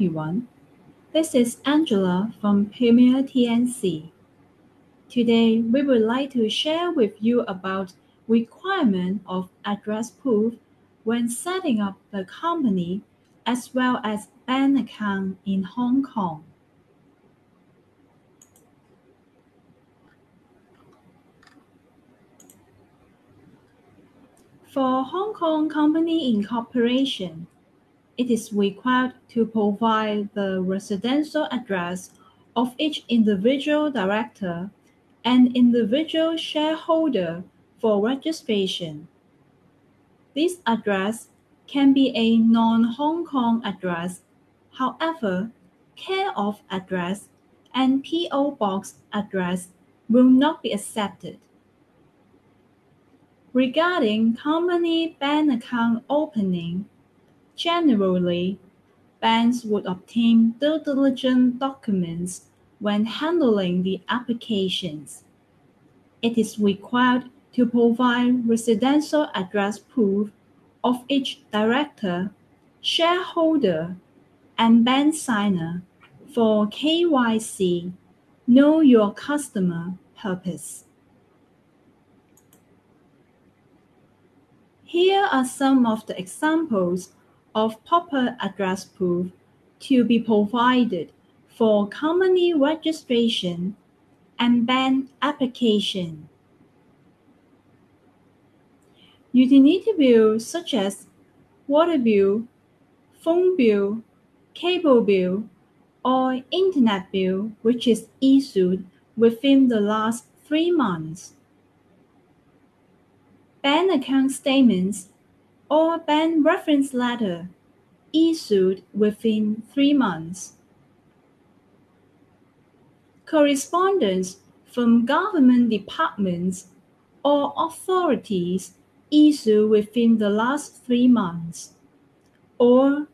everyone. This is Angela from Premia TNC. Today, we would like to share with you about requirement of address proof when setting up the company as well as bank account in Hong Kong. For Hong Kong company incorporation, it is required to provide the residential address of each individual director and individual shareholder for registration. This address can be a non-Hong Kong address. However, care-of address and P.O. Box address will not be accepted. Regarding company bank account opening, generally, banks would obtain due diligence documents when handling the applications. It is required to provide residential address proof of each director, shareholder, and bank signer for KYC, Know Your Customer purpose. Here are some of the examples of proper address proof to be provided for company registration and bank application. Utility bills such as water bill, phone bill, cable bill, or internet bill, which is issued within the last 3 months. Bank account statements or bank reference letter issued within 3 months. Correspondence from government departments or authorities issued within the last 3 months, or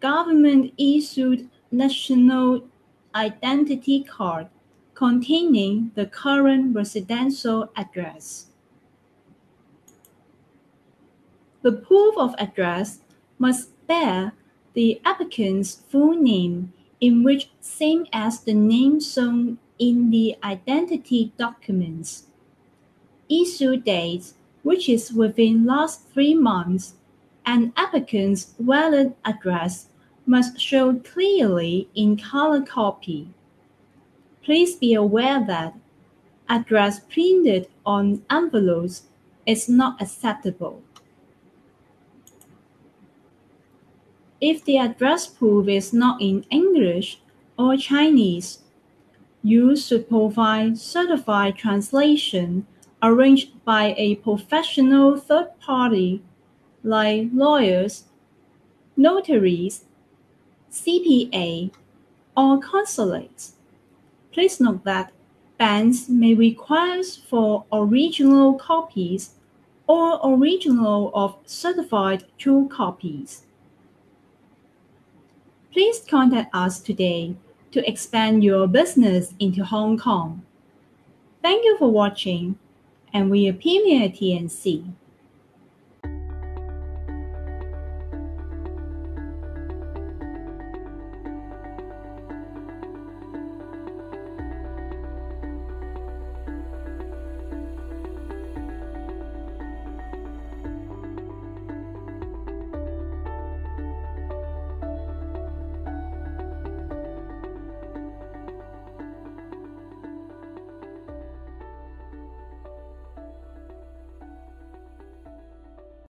government-issued national identity card containing the current residential address. The proof of address must bear the applicant's full name, in which same as the name shown in the identity documents, issue date, which is within last 3 months, and applicant's valid address must show clearly in color copy. Please be aware that address printed on envelopes is not acceptable. If the address proof is not in English or Chinese, you should provide certified translation arranged by a professional third party like lawyers, notaries, CPA, or consulates. Please note that banks may request for original copies or original of certified true copies. Please contact us today to expand your business into Hong Kong. Thank you for watching, and we are Premia TNC.